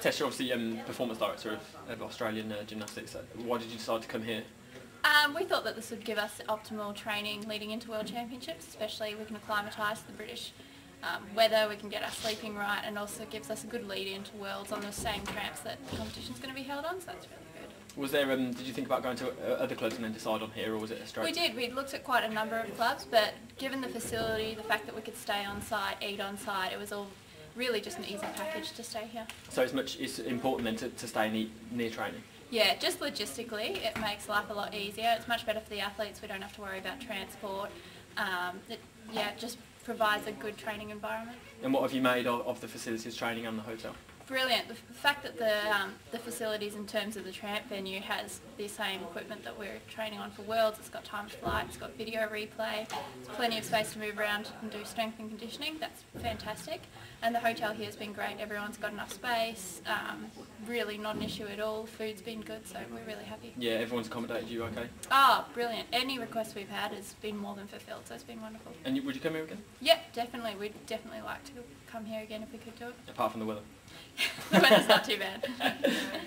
Tess, you're obviously performance director of Australian Gymnastics. Why did you decide to come here? We thought that this would give us optimal training leading into World Championships, especially we can acclimatise to the British weather, we can get our sleeping right, and also gives us a good lead into Worlds on the same tramps that the competition's going to be held on, so that's really good. Was there, did you think about going to other clubs and then decide on here, or was it Australia? We did, we looked at quite a number of clubs, but given the facility, the fact that we could stay on site, eat on site, it was all really just an easy package to stay here. So it's important then to stay near training? Yeah, just logistically it makes life a lot easier. It's much better for the athletes, we don't have to worry about transport. It just provides a good training environment. And what have you made of the facilities, training and the hotel? Brilliant. The fact that the facilities in terms of the tramp venue has the same equipment that we're training on for Worlds, it's got timed flight, it's got video replay, there's plenty of space to move around and do strength and conditioning, that's fantastic. And the hotel here has been great, everyone's got enough space, really not an issue at all, food's been good, so we're really happy. Yeah, everyone's accommodated you okay? Oh, brilliant. Any request we've had has been more than fulfilled, so it's been wonderful. And would you come here again? Yeah, definitely. We'd definitely like to come here again if we could do it. Apart from the weather? The weather's not too bad.